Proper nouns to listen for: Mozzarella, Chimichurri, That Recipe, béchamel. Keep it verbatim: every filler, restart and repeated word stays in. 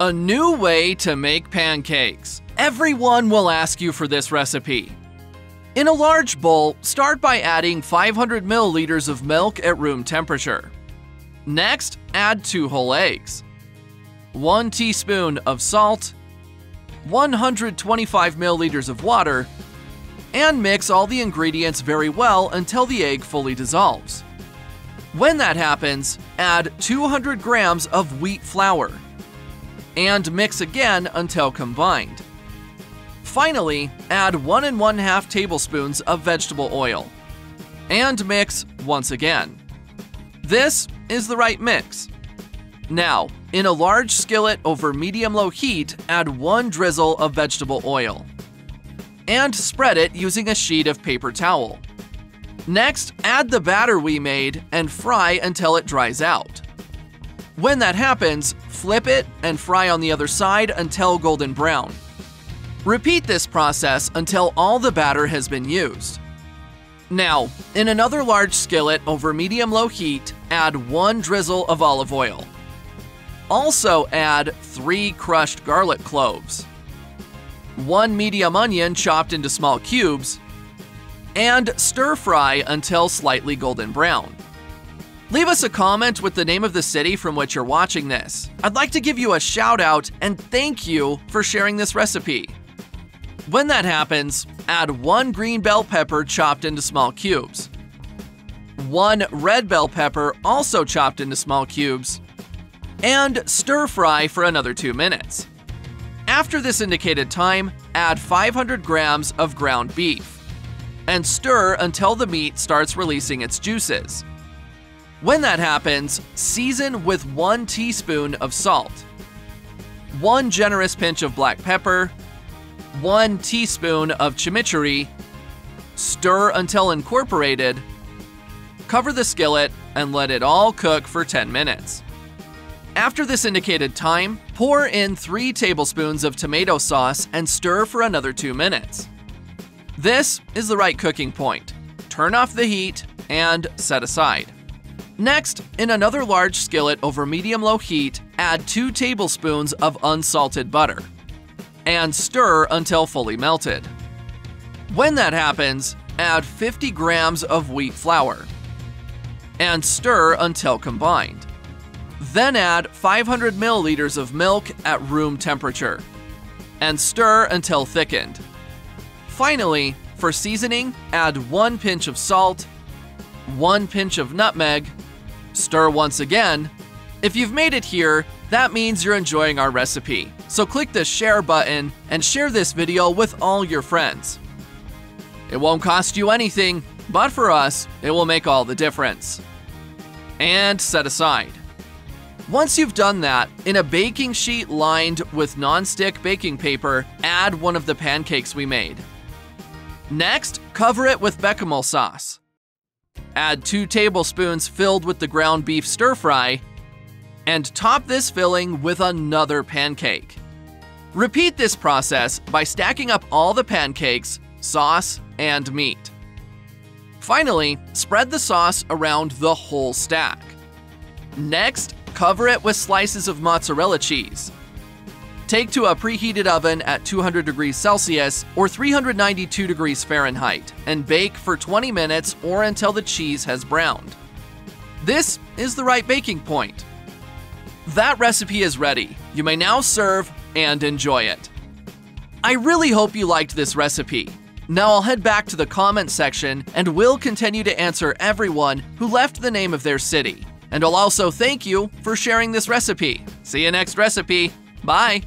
A new way to make pancakes. Everyone will ask you for this recipe. In a large bowl, start by adding five hundred milliliters of milk at room temperature. Next, add two whole eggs, one teaspoon of salt, one hundred twenty-five milliliters of water, and mix all the ingredients very well until the egg fully dissolves. When that happens, add two hundred grams of wheat flour and mix again until combined. Finally, add one and one half tablespoons of vegetable oil and mix once again. This is the right mix. Now, in a large skillet over medium-low heat, add one drizzle of vegetable oil and spread it using a sheet of paper towel. Next, add the batter we made and fry until it dries out. When that happens, flip it and fry on the other side until golden brown. Repeat this process until all the batter has been used. Now, in another large skillet over medium-low heat, add one drizzle of olive oil. Also add three crushed garlic cloves, one medium onion chopped into small cubes, and stir-fry until slightly golden brown. Leave us a comment with the name of the city from which you're watching this. I'd like to give you a shout-out and thank you for sharing this recipe. When that happens, add one green bell pepper chopped into small cubes, one red bell pepper also chopped into small cubes, and stir-fry for another two minutes. After this indicated time, add five hundred grams of ground beef and stir until the meat starts releasing its juices. When that happens, season with one teaspoon of salt, one generous pinch of black pepper, one teaspoon of chimichurri, stir until incorporated, cover the skillet, and let it all cook for ten minutes. After this indicated time, pour in three tablespoons of tomato sauce and stir for another two minutes. This is the right cooking point. Turn off the heat and set aside. Next, in another large skillet over medium-low heat, add two tablespoons of unsalted butter and stir until fully melted. When that happens, add fifty grams of wheat flour and stir until combined. Then add five hundred milliliters of milk at room temperature and stir until thickened. Finally, for seasoning, add one pinch of salt, one pinch of nutmeg, stir once again. If you've made it here, that means you're enjoying our recipe. So click the share button and share this video with all your friends. It won't cost you anything, but for us, it will make all the difference. And set aside. Once you've done that, in a baking sheet lined with non-stick baking paper, add one of the pancakes we made. Next, cover it with béchamel sauce. Add two tablespoons filled with the ground beef stir-fry, and top this filling with another pancake. Repeat this process by stacking up all the pancakes, sauce, and meat. Finally, spread the sauce around the whole stack. Next, cover it with slices of mozzarella cheese. Take to a preheated oven at two hundred degrees Celsius or three hundred ninety-two degrees Fahrenheit and bake for twenty minutes or until the cheese has browned. This is the right baking point. That recipe is ready. You may now serve and enjoy it. I really hope you liked this recipe. Now I'll head back to the comment section and we'll continue to answer everyone who left the name of their city. And I'll also thank you for sharing this recipe. See you next recipe. Bye.